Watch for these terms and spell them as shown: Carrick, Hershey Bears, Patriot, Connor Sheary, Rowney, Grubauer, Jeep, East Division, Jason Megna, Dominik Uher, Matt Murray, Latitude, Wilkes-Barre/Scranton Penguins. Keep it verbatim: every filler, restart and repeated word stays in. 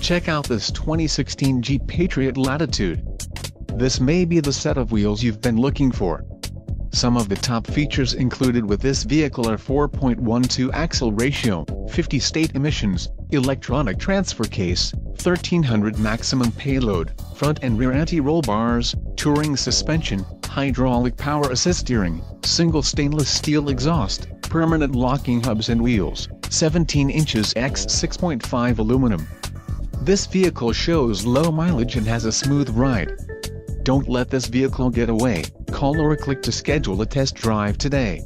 Check out this twenty sixteen Jeep Patriot Latitude. This may be the set of wheels you've been looking for. Some of the top features included with this vehicle are four point one two axle ratio, fifty state emissions, electronic transfer case, thirteen hundred maximum payload, front and rear anti-roll bars, touring suspension, hydraulic power assist steering, single stainless steel exhaust, permanent locking hubs and wheels, seventeen inches by six point five aluminum. This vehicle shows low mileage and has a smooth ride. Don't let this vehicle get away. Call or click to schedule a test drive today.